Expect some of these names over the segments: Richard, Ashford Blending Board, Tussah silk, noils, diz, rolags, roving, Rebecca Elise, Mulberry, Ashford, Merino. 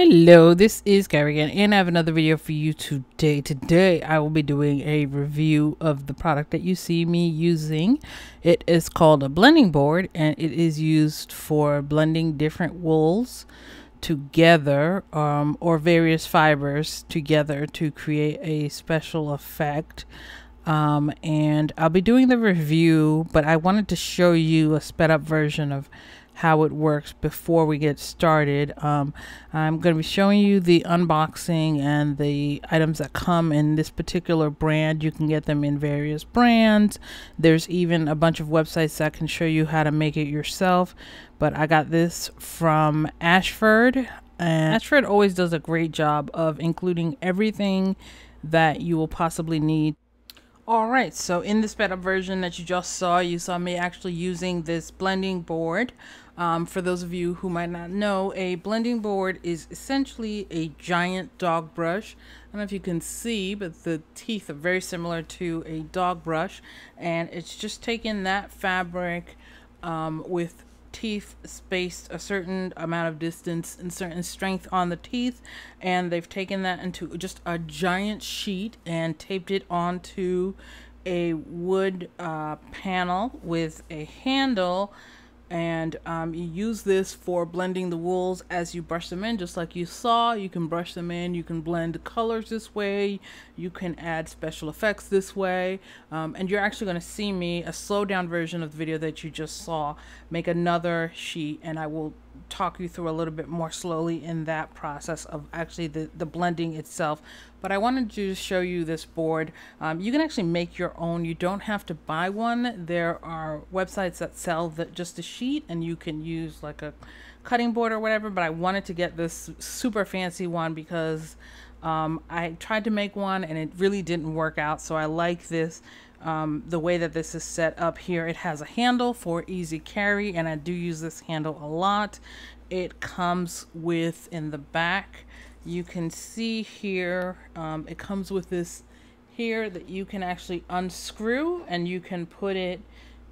Hello, this is Gary again, and I have another video for you today. Today I will be doing a review of the product that you see me using. It is called a blending board, and it is used for blending different wools together or various fibers together to create a special effect. And I'll be doing the review, but I wanted to show you a sped up version of how it works before we get started. I'm going to be showing you the unboxing and the items that come in this particular brand. You can get them in various brands. There's even a bunch of websites that can show you how to make it yourself, but I got this from Ashford, and Ashford always does a great job of including everything that you will possibly need. Alright, so in the sped up version that you just saw, you saw me actually using this blending board. For those of you who might not know, a blending board is essentially a giant dog brush. I don't know if you can see, but the teeth are very similar to a dog brush. And it's just taking that fabric with teeth spaced a certain amount of distance and certain strength on the teeth, and they've taken that into just a giant sheet and taped it onto a wood panel with a handle, and you use this for blending the wools as you brush them in. Just like you saw, you can brush them in, you can blend colors this way, you can add special effects this way, and you're actually going to see me a slowed down version of the video that you just saw make another sheet, and I will talk you through a little bit more slowly in that process of actually the blending itself. But I wanted to show you this board. You can actually make your own. You don't have to buy one. There are websites that sell just a sheet, and you can use like a cutting board or whatever, but I wanted to get this super fancy one because I tried to make one and it really didn't work out, so I like this. The way that this is set up here, it has a handle for easy carry, and I do use this handle a lot. It comes with, in the back, you can see here, it comes with this here that you can actually unscrew, and you can put it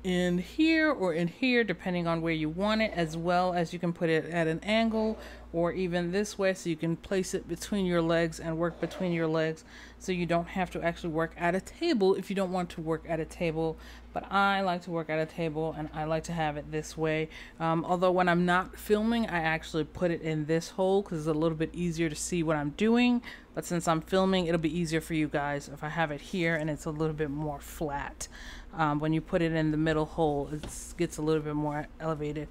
in here or in here depending on where you want it, as well as you can put it at an angle or even this way, so you can place it between your legs and work between your legs, so you don't have to actually work at a table if you don't want to work at a table. But I like to work at a table, and I like to have it this way, although when I'm not filming I actually put it in this hole because it's a little bit easier to see what I'm doing. But since I'm filming, it'll be easier for you guys if I have it here and it's a little bit more flat. When you put it in the middle hole, it gets a little bit more elevated.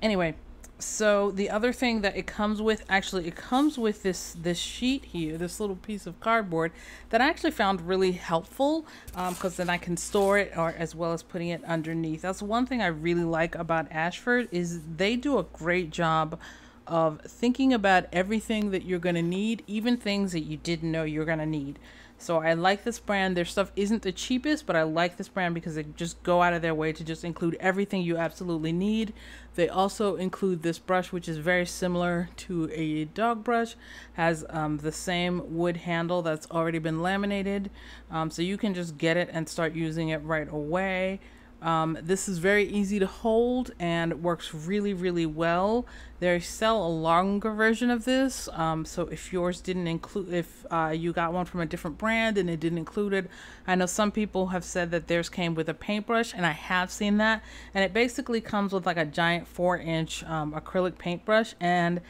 Anyway, so the other thing that it comes with, actually it comes with this sheet here, this little piece of cardboard that I actually found really helpful, because then I can store it, or as well as putting it underneath. That's one thing I really like about Ashford, is they do a great job of thinking about everything that you're going to need, even things that you didn't know you're going to need. So I like this brand. Their stuff isn't the cheapest, but I like this brand because they just go out of their way to just include everything you absolutely need. They also include this brush, which is very similar to a dog brush, has the same wood handle that's already been laminated, so you can just get it and start using it right away. This is very easy to hold and works really, really well. They sell a longer version of this, so if yours didn't include, if you got one from a different brand and it didn't include it, I know some people have said that theirs came with a paintbrush, and I have seen that, and it basically comes with like a giant 4-inch acrylic paintbrush, and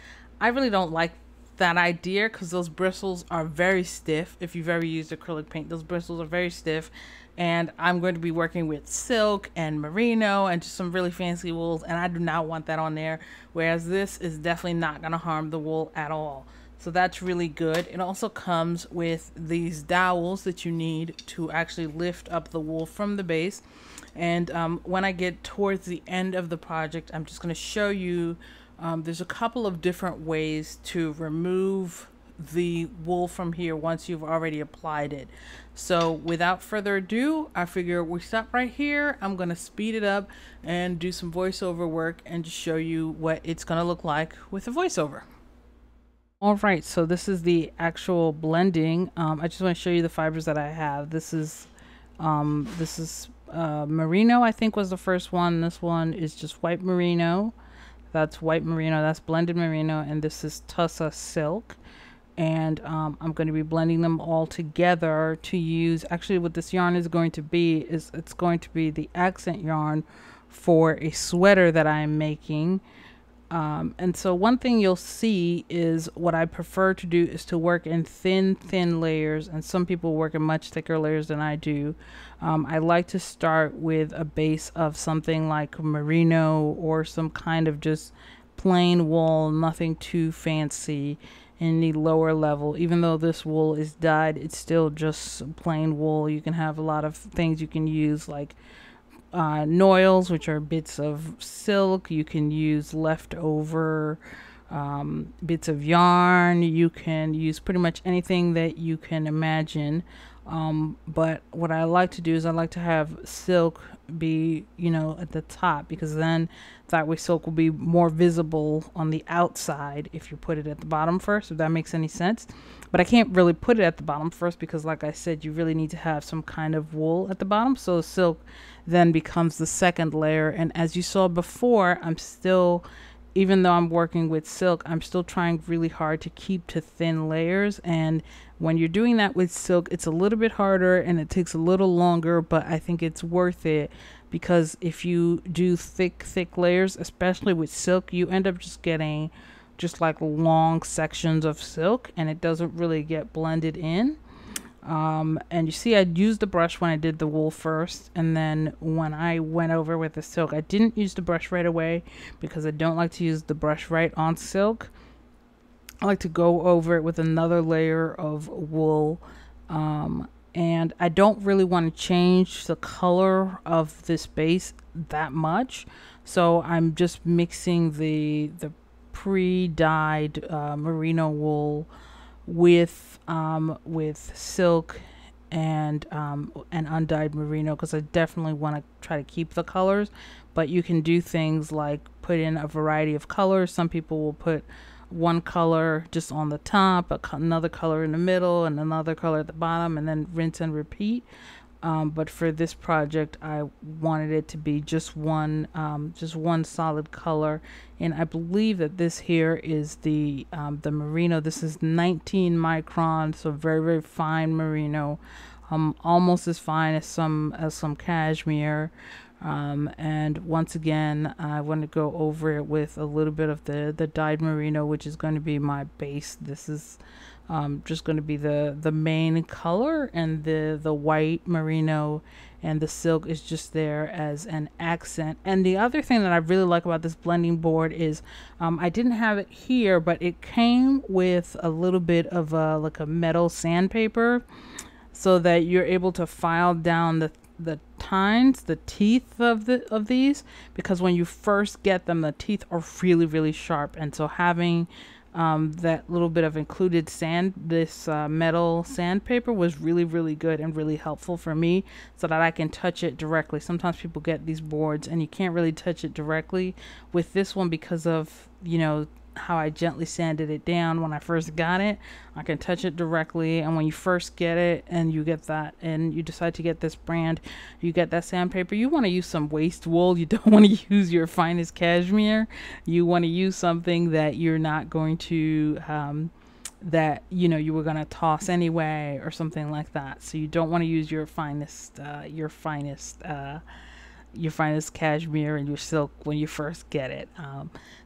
I really don't like that idea because those bristles are very stiff. If you've ever used acrylic paint, those bristles are very stiff, and I'm going to be working with silk and merino and just some really fancy wools, and I do not want that on there, whereas this is definitely not going to harm the wool at all. So that's really good. It also comes with these dowels that you need to actually lift up the wool from the base, and when I get towards the end of the project, I'm just going to show you there's a couple of different ways to remove the wool from here once you've already applied it. So without further ado, I figure we stop right here. I'm going to speed it up and do some voiceover work and just show you what it's going to look like with a voiceover. All right, so this is the actual blending. I just want to show you the fibers that I have. This is merino, I think was the first one. This one is just white merino. That's white merino, that's blended merino, and this is Tussah silk. And I'm going to be blending them all together to use. Actually, what this yarn is going to be is it's going to be the accent yarn for a sweater that I'm making. And so one thing you'll see is what I prefer to do is to work in thin layers, and some people work in much thicker layers than I do. I like to start with a base of something like merino or some kind of just plain wool, nothing too fancy. In the lower level, even though this wool is dyed, it's still just plain wool. You can have a lot of things you can use, like noils, which are bits of silk. You can use leftover bits of yarn. You can use pretty much anything that you can imagine. But what I like to do is I like to have silk be, you know, at the top, because then that way silk will be more visible on the outside if you put it at the bottom first, if that makes any sense. But I can't really put it at the bottom first because, like I said, you really need to have some kind of wool at the bottom. So silk then becomes the second layer. And as you saw before, I'm still, even though I'm working with silk, I'm still trying really hard to keep to thin layers. And when you're doing that with silk, it's a little bit harder and it takes a little longer, but I think it's worth it, because if you do thick layers, especially with silk, you end up just getting just like long sections of silk, and it doesn't really get blended in. And you see I used the brush when I did the wool first, and then when I went over with the silk, I didn't use the brush right away because I don't like to use the brush right on silk. I like to go over it with another layer of wool, and I don't really want to change the color of this base that much, so I'm just mixing the pre-dyed merino wool with silk and undyed merino, because I definitely want to try to keep the colors. But you can do things like put in a variety of colors. Some people will put one color just on the top, another color in the middle, and another color at the bottom, and then rinse and repeat. But for this project, I wanted it to be just one solid color. And I believe that this here is the merino. This is 19 micron, so very, very fine merino, almost as fine as some cashmere. And once again, I want to go over it with a little bit of the dyed merino, which is going to be my base. This is just going to be the main color, and the white merino and the silk is just there as an accent. And the other thing that I really like about this blending board is I didn't have it here, but it came with a little bit of like a metal sandpaper, so that you're able to file down the tines, the teeth of these, because when you first get them, the teeth are really, really sharp. And so having that little bit of included sand, this metal sandpaper, was really, really good and really helpful for me, so that I can touch it directly. Sometimes people get these boards and you can't really touch it directly. With this one, because of, you know, how I gently sanded it down when I first got it, I can touch it directly. And when you first get it and you get that, and you decide to get this brand, you get that sandpaper, you want to use some waste wool. You don't want to use your finest cashmere. You want to use something that you're not going to that, you know, you were going to toss anyway or something like that. So you don't want to use your finest cashmere and your silk when you first get it.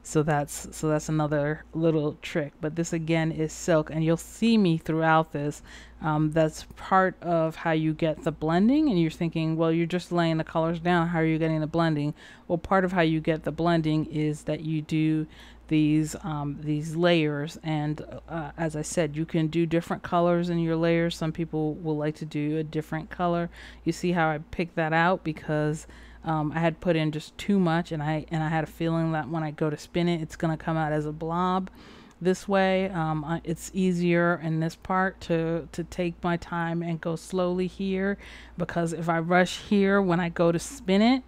So that's another little trick. But this again is silk, and you'll see me throughout this. That's part of how you get the blending. And you're thinking, well, you're just laying the colors down, how are you getting the blending? Well, part of how you get the blending is that you do these layers. And as I said, you can do different colors in your layers. Some people will like to do a different color. You see how I picked that out, because I had put in just too much, and I had a feeling that when I go to spin it, it's gonna come out as a blob. This way, it's easier in this part to take my time and go slowly here, because if I rush here, when I go to spin it,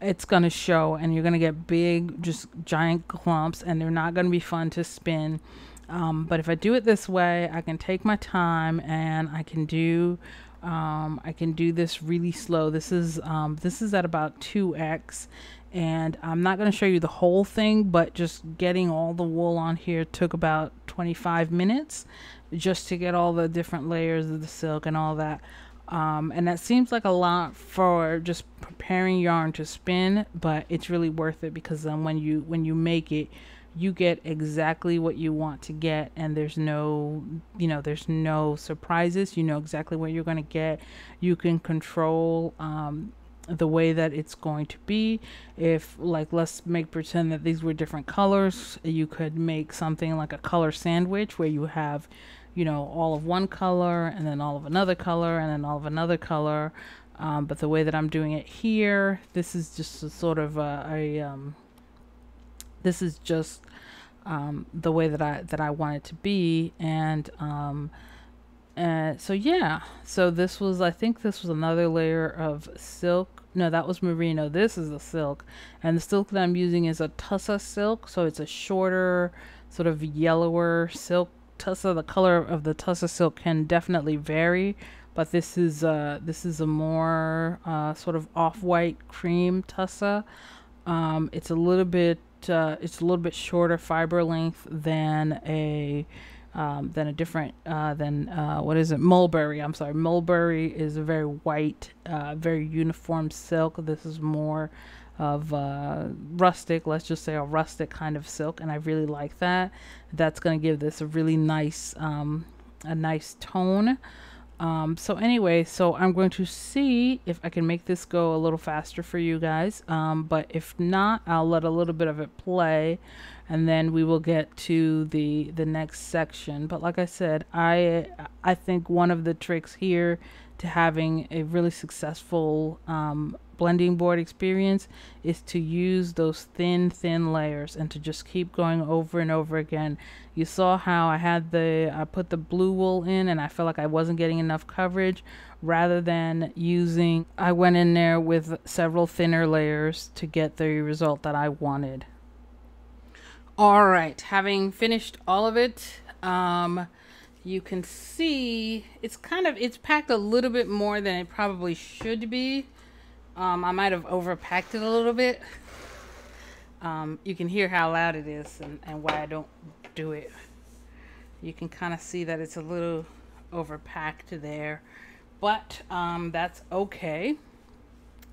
it's going to show, and you're going to get big, just giant clumps, and they're not going to be fun to spin. But if I do it this way, I can take my time, and I can do this really slow. This is at about 2x, and I'm not going to show you the whole thing, but just getting all the wool on here took about 25 minutes just to get all the different layers of the silk and all that. And that seems like a lot for just preparing yarn to spin, but it's really worth it, because then when you make it, you get exactly what you want to get, and there's no, you know, there's no surprises. You know exactly what you're going to get. You can control the way that it's going to be. If, like, let's make pretend that these were different colors, you could make something like a color sandwich where you have, you know, all of one color and then all of another color and then all of another color. But the way that I'm doing it here, this is just a sort of this is just the way that I want it to be. And so yeah, so this was, I think this was another layer of silk. No, that was merino. This is the silk, and the silk that I'm using is a Tussah silk, so it's a shorter, sort of yellower silk. Tussah, the color of the Tussah silk can definitely vary, but this is a more sort of off-white cream Tussah. It's a little bit shorter fiber length than a different what is it, Mulberry. I'm sorry, Mulberry is a very white, very uniform silk. This is more of rustic, let's just say a rustic kind of silk, and I really like that. That's going to give this a really nice a nice tone. So anyway, so I'm going to see if I can make this go a little faster for you guys, but if not, I'll let a little bit of it play and then we will get to the next section. But like I said, I think one of the tricks here to having a really successful blending board experience is to use those thin layers and to just keep going over and over again. You saw how I put the blue wool in and I felt like I wasn't getting enough coverage. Rather than using, I went in there with several thinner layers to get the result that I wanted. All right, having finished all of it, you can see it's packed a little bit more than it probably should be. I might have overpacked it a little bit. You can hear how loud it is and why I don't do it. You can kind of see that it's a little overpacked there, but that's okay.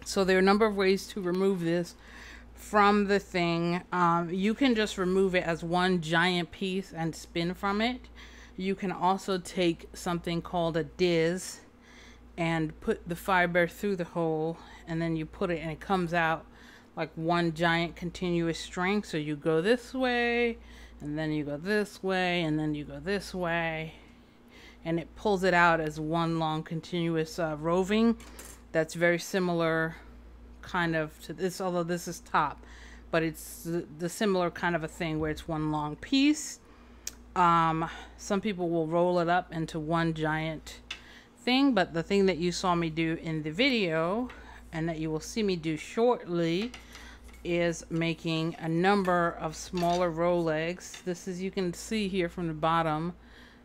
So there are a number of ways to remove this from the thing. You can just remove it as one giant piece and spin from it. You can also take something called a diz and put the fiber through the hole, and then you put it and it comes out like one giant continuous string. So you go this way and then you go this way and then you go this way, and it pulls it out as one long continuous roving. That's very similar kind of to this, although this is top, but it's the similar kind of a thing where it's one long piece. Some people will roll it up into one giant thing, but the thing that you saw me do in the video and that you will see me do shortly is making a number of smaller rolags. This is, you can see here from the bottom,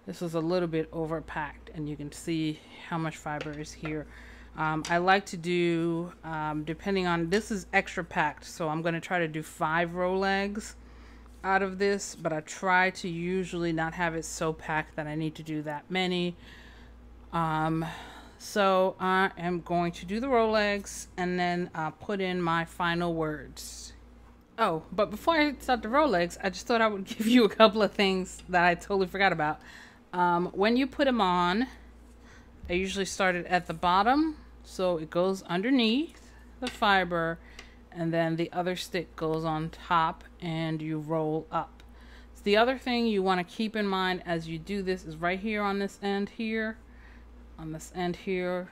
this is a little bit overpacked, and you can see how much fiber is here. I like to do, depending on, this is extra packed, so I'm going to try to do 5 rolags out of this, but I try to usually not have it so packed that I need to do that many. So I am going to do the rolags and then put in my final words. Oh, but before I start the rolags, I just thought I would give you a couple of things that I totally forgot about. When you put them on, I usually start it at the bottom, so it goes underneath the fiber, and then the other stick goes on top and you roll up. So the other thing you want to keep in mind as you do this is right here on this end here. On this end here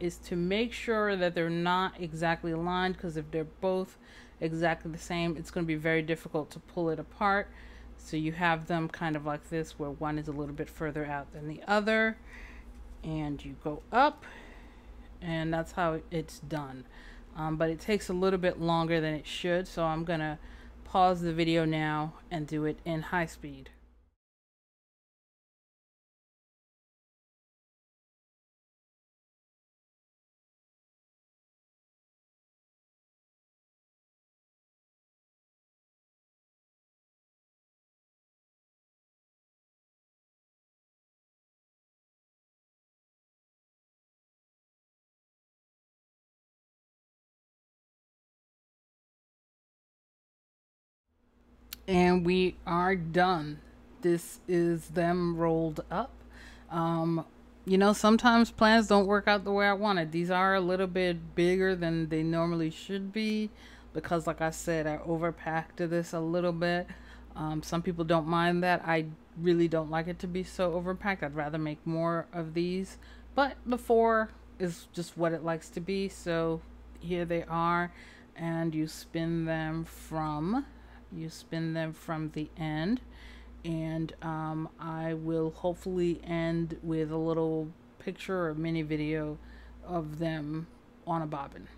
is to make sure that they're not exactly aligned, because if they're both exactly the same, it's going to be very difficult to pull it apart. So you have them kind of like this, where one is a little bit further out than the other, and you go up, and that's how it's done. But it takes a little bit longer than it should, so I'm gonna pause the video now and do it in high speed. And we are done. This is them rolled up. You know, sometimes plans don't work out the way I wanted. These are a little bit bigger than they normally should be because, like I said, I overpacked this a little bit. Some people don't mind that. I really don't like it to be so overpacked. I'd rather make more of these, but the four is just what it likes to be. So here they are, and you spin them from the end, and I will hopefully end with a little picture or mini video of them on a bobbin.